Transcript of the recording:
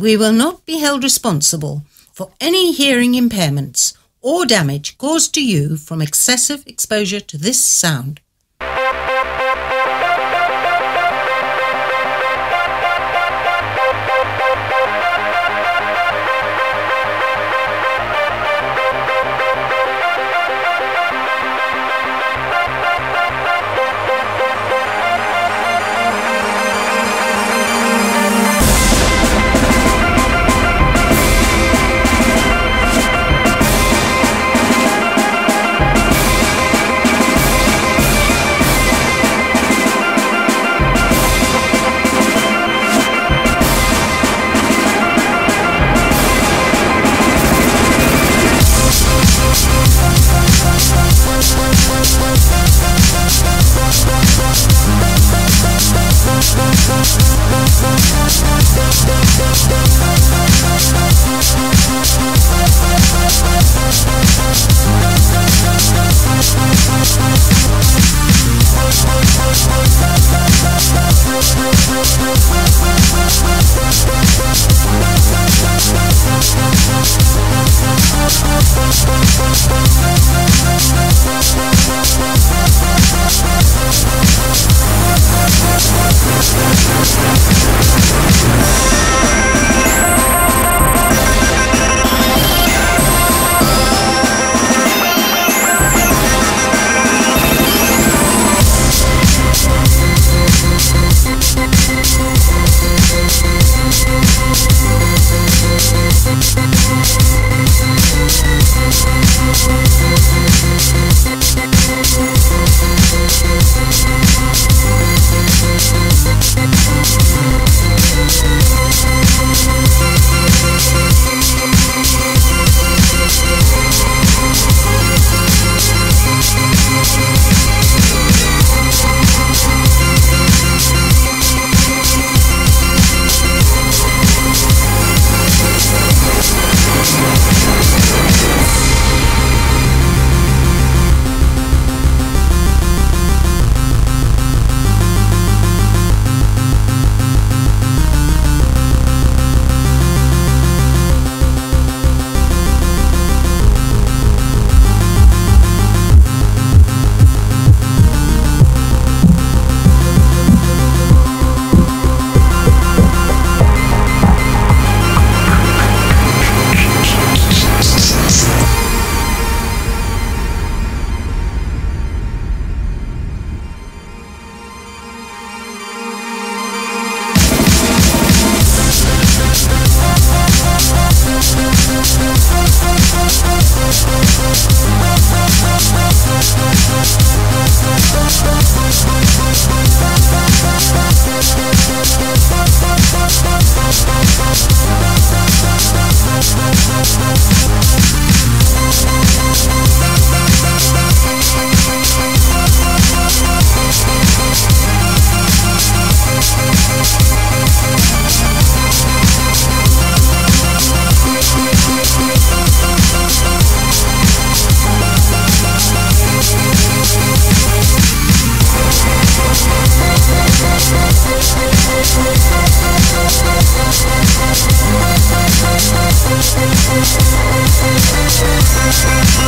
We will not be held responsible for any hearing impairments or damage caused to you from excessive exposure to this sound.